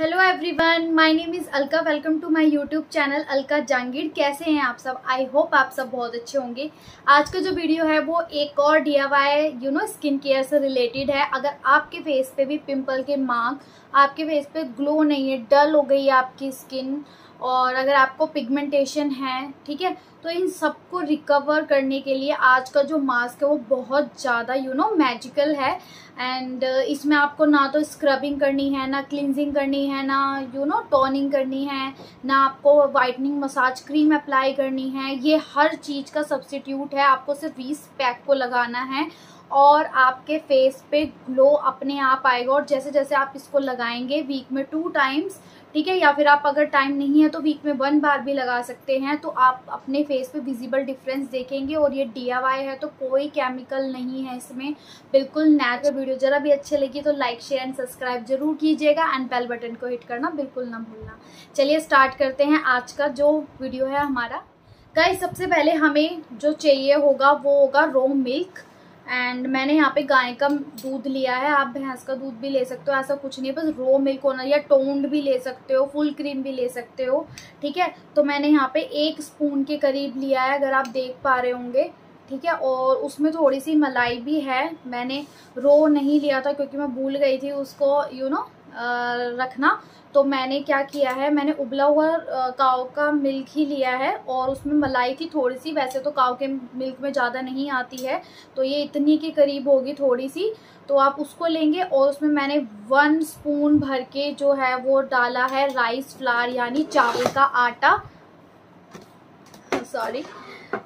Hello everyone, my name is Alka. Welcome to my YouTube channel Alka Jangid. कैसे हैं आप सब? आई होप आप सब बहुत अच्छे होंगे। आज का जो वीडियो है वो एक और DIY स्किन केयर से रिलेटेड है। अगर आपके फेस पे भी पिंपल के मार्क, आपके फेस पे ग्लो नहीं है, डल हो गई है आपकी स्किन, और अगर आपको पिगमेंटेशन है, ठीक है, तो इन सबको रिकवर करने के लिए आज का जो मास्क है वो बहुत ज़्यादा मैजिकल है। एंड इसमें आपको ना तो स्क्रबिंग करनी है, ना क्लिनजिंग करनी है, ना टॉनिंग करनी है, ना आपको वाइटनिंग मसाज क्रीम अप्लाई करनी है। ये हर चीज़ का सब्स्टिट्यूट है। आपको सिर्फ इस पैक को लगाना है और आपके फेस पे ग्लो अपने आप आएगा। और जैसे जैसे आप इसको लगाएंगे वीक में 2 टाइम्स, ठीक है, या फिर आप अगर टाइम नहीं है तो वीक में 1 बार भी लगा सकते हैं, तो आप अपने फेस पे विजिबल डिफरेंस देखेंगे। और ये DIY है तो कोई केमिकल नहीं है इसमें, बिल्कुल नेचुरल। वीडियो जरा भी अच्छे लगी तो लाइक, शेयर एंड सब्सक्राइब जरूर कीजिएगा एंड बेल बटन को हिट करना बिल्कुल ना भूलना। चलिए स्टार्ट करते हैं आज का जो वीडियो है हमारा। गाइस, सबसे पहले हमें जो चाहिए होगा वो होगा रो मिल्क। एंड मैंने यहाँ पे गाय का दूध लिया है, आप भैंस का दूध भी ले सकते हो, ऐसा कुछ नहीं, बस रो मिल्क होना, या टोन्ड भी ले सकते हो, फुल क्रीम भी ले सकते हो, ठीक है। तो मैंने यहाँ पे 1 स्पून के करीब लिया है, अगर आप देख पा रहे होंगे, ठीक है। और उसमें थोड़ी सी मलाई भी है। मैंने रो नहीं लिया था क्योंकि मैं भूल गई थी उसको रखना, तो मैंने क्या किया है, मैंने उबला हुआ काऊ का मिल्क ही लिया है और उसमें मलाई थी थोड़ी सी। वैसे तो काऊ के मिल्क में ज़्यादा नहीं आती है, तो ये इतनी के करीब होगी थोड़ी सी, तो आप उसको लेंगे। और उसमें मैंने 1 स्पून भर के जो है वो डाला है राइस फ्लावर, यानी चावल का आटा, सॉरी।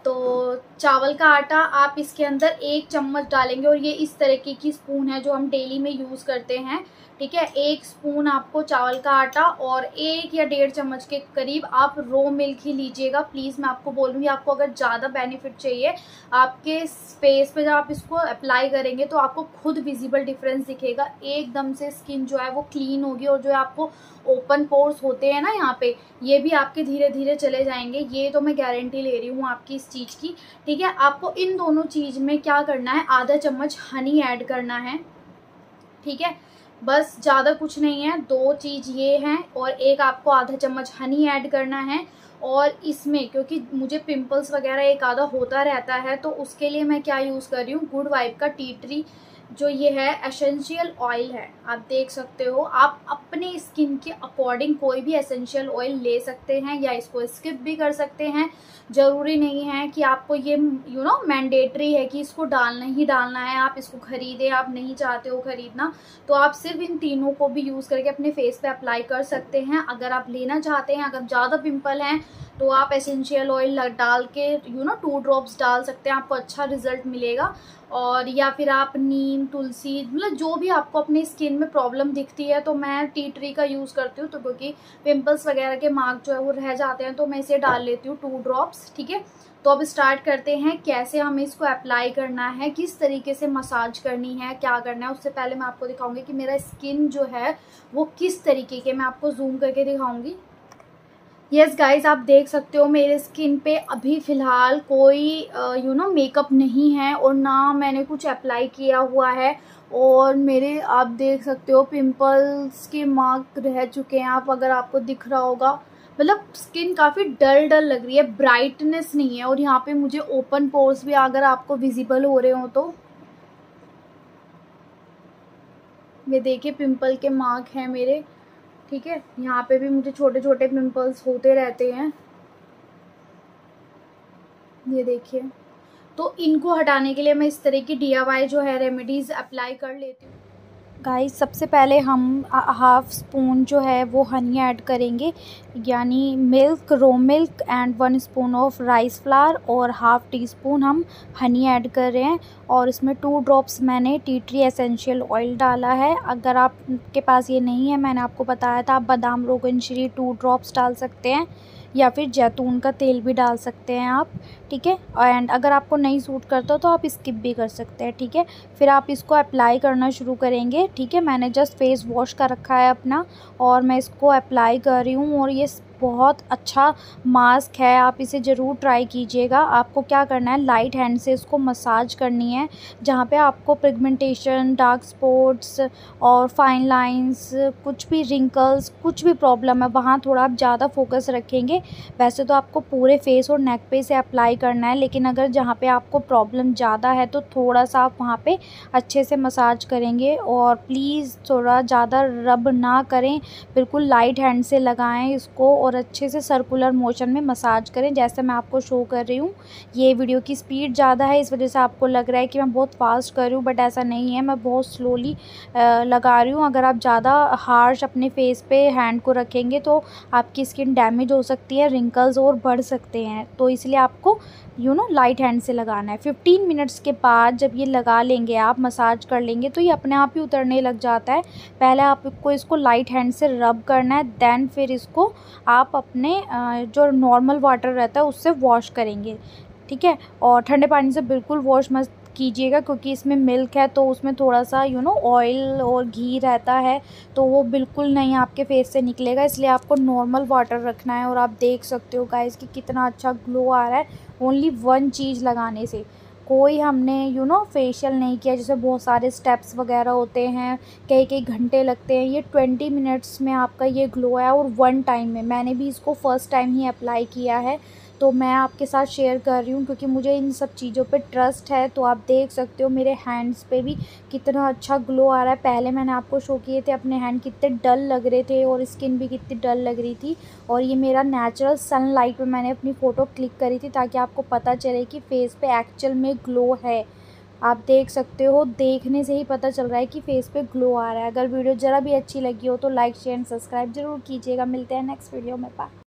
तो चावल का आटा आप इसके अंदर 1 चम्मच डालेंगे। और ये इस तरीके की स्पून है जो हम डेली में यूज़ करते हैं, ठीक है। 1 स्पून आपको चावल का आटा और 1 या 1.5 चम्मच के करीब आप रो मिल्क ही लीजिएगा। प्लीज़ मैं आपको बोलूँगी, आपको अगर ज़्यादा बेनिफिट चाहिए आपके फेस पे, जब आप इसको अप्लाई करेंगे तो आपको खुद विजिबल डिफरेंस दिखेगा। एकदम से स्किन जो है वो क्लीन होगी, और जो आपको ओपन पोर्स होते हैं ना यहाँ पे, ये भी आपके धीरे धीरे चले जाएंगे। ये तो मैं गारंटी ले रही हूँ आपकी इस चीज़ की, ठीक है। आपको इन दोनों चीज़ में क्या करना है, आधा चम्मच हनी ऐड करना है, ठीक है, बस, ज़्यादा कुछ नहीं है। 2 चीज़ ये हैं, और एक आपको आधा चम्मच हनी ऐड करना है। और इसमें क्योंकि मुझे पिंपल्स वगैरह एक आधा होता रहता है, तो उसके लिए मैं क्या यूज़ कर रही हूँ, गुड वाइब का टी ट्री जो ये है एसेंशियल ऑयल है, आप देख सकते हो। आप अपने स्किन के अकॉर्डिंग कोई भी एसेंशियल ऑयल ले सकते हैं, या इसको स्किप भी कर सकते हैं। ज़रूरी नहीं है कि आपको ये मैंडेटरी है कि इसको डालना ही डालना है, आप इसको खरीदें, आप नहीं चाहते हो खरीदना तो आप सिर्फ इन तीनों को भी यूज़ करके अपने फेस पे अप्लाई कर सकते हैं। अगर आप लेना चाहते हैं, अगर ज़्यादा पिंपल हैं तो आप एसेंशियल ऑयल डाल के 2 ड्रॉप्स डाल सकते हैं, आपको अच्छा रिजल्ट मिलेगा। और या फिर आप नीम, तुलसी, मतलब जो भी आपको अपने स्किन में प्रॉब्लम दिखती है, तो मैं टी ट्री का यूज़ करती हूँ, तो क्योंकि पिंपल्स वगैरह के मार्क जो है वो रह जाते हैं, तो मैं इसे डाल लेती हूँ 2 ड्रॉप्स, ठीक है। तो अब स्टार्ट करते हैं कैसे हमें इसको अप्लाई करना है, किस तरीके से मसाज करनी है, क्या करना है। उससे पहले मैं आपको दिखाऊँगी कि मेरा स्किन जो है वो किस तरीके के, मैं आपको जूम करके दिखाऊँगी। यस गाइज़, आप देख सकते हो मेरे स्किन पे अभी फ़िलहाल कोई मेकअप नहीं है और ना मैंने कुछ अप्लाई किया हुआ है, और मेरे आप देख सकते हो पिंपल्स के मार्क रह चुके हैं। आप अगर आपको दिख रहा होगा, मतलब स्किन काफ़ी डल डल लग रही है, ब्राइटनेस नहीं है। और यहाँ पे मुझे ओपन पोर्स भी अगर आपको विजिबल हो रहे हो तो ये देखिए पिंपल के मार्क हैं मेरे, ठीक है। यहाँ पे भी मुझे छोटे छोटे पिंपल्स होते रहते हैं, ये देखिए। तो इनको हटाने के लिए मैं इस तरह की DIY जो है रेमेडीज़ अप्लाई कर लेती हूँ। गाइस, सबसे पहले हम 1/2 स्पून जो है वो हनी ऐड करेंगे, यानी milk, raw milk, and 1 spoon of rice flour, और 1/2 टी स्पून हम हनी ऐड कर रहे हैं। और इसमें 2 ड्रॉप्स मैंने टी ट्री एसेंशियल ऑयल डाला है। अगर आपके पास ये नहीं है, मैंने आपको बताया था, आप बादाम रोगन श्री 2 ड्रॉप्स डाल सकते हैं, या फिर जैतून का तेल भी डाल सकते हैं आप, ठीक है। एंड अगर आपको नहीं सूट करता तो आप स्किप भी कर सकते हैं, ठीक है। फिर आप इसको अप्लाई करना शुरू करेंगे, ठीक है। मैंने जस्ट फेस वॉश कर रखा है अपना और मैं इसको अप्लाई कर रही हूँ, और ये बहुत अच्छा मास्क है, आप इसे ज़रूर ट्राई कीजिएगा। आपको क्या करना है, लाइट हैंड से इसको मसाज करनी है, जहाँ पे आपको पिगमेंटेशन, डार्क स्पॉट्स और फाइन लाइंस, कुछ भी रिंकल्स, कुछ भी प्रॉब्लम है वहाँ थोड़ा आप ज़्यादा फोकस रखेंगे। वैसे तो आपको पूरे फेस और नेक पे इसे अप्लाई करना है, लेकिन अगर जहाँ पे आपको प्रॉब्लम ज़्यादा है तो थोड़ा सा आप वहाँ पे अच्छे से मसाज करेंगे। और प्लीज़ थोड़ा ज़्यादा रब ना करें, बिल्कुल लाइट हैंड से लगाएं इसको और अच्छे से सर्कुलर मोशन में मसाज करें, जैसे मैं आपको शो कर रही हूँ। ये वीडियो की स्पीड ज़्यादा है, इस वजह से आपको लग रहा है कि मैं बहुत फास्ट कर रही हूँ, बट ऐसा नहीं है, मैं बहुत स्लोली लगा रही हूँ। अगर आप ज़्यादा हार्श अपने फेस पे हैंड को रखेंगे तो आपकी स्किन डैमेज हो सकती है, रिंकल्स और बढ़ सकते हैं, तो इसलिए आपको लाइट हैंड से लगाना है। 15 मिनट्स के बाद जब ये लगा लेंगे, आप मसाज कर लेंगे, तो ये अपने आप ही उतरने लग जाता है। पहले आपको इसको लाइट हैंड से रब करना है, देन फिर इसको आप अपने जो नॉर्मल वाटर रहता है उससे वॉश करेंगे, ठीक है। और ठंडे पानी से बिल्कुल वॉश मत कीजिएगा, क्योंकि इसमें मिल्क है तो उसमें थोड़ा सा ऑयल और घी रहता है, तो वो बिल्कुल नहीं आपके फेस से निकलेगा, इसलिए आपको नॉर्मल वाटर रखना है। और आप देख सकते हो गाइस कि कितना अच्छा ग्लो आ रहा है ओनली वन चीज़ लगाने से। कोई हमने फेशियल नहीं किया, जैसे बहुत सारे स्टेप्स वगैरह होते हैं, कई कई घंटे लगते हैं। ये 20 मिनट्स में आपका ये ग्लो है और वन टाइम में। मैंने भी इसको फर्स्ट टाइम ही अप्लाई किया है, तो मैं आपके साथ शेयर कर रही हूँ क्योंकि मुझे इन सब चीज़ों पे ट्रस्ट है। तो आप देख सकते हो मेरे हैंड्स पे भी कितना अच्छा ग्लो आ रहा है। पहले मैंने आपको शो किए थे अपने हैंड कितने डल लग रहे थे और स्किन भी कितनी डल लग रही थी, और ये मेरा नेचुरल सनलाइट पे मैंने अपनी फ़ोटो क्लिक करी थी ताकि आपको पता चले कि फेस पे एक्चुअल में ग्लो है। आप देख सकते हो, देखने से ही पता चल रहा है कि फेस पे ग्लो आ रहा है। अगर वीडियो ज़रा भी अच्छी लगी हो तो लाइक, शेयर एंड सब्सक्राइब ज़रूर कीजिएगा। मिलते हैं नेक्स्ट वीडियो में, बाय।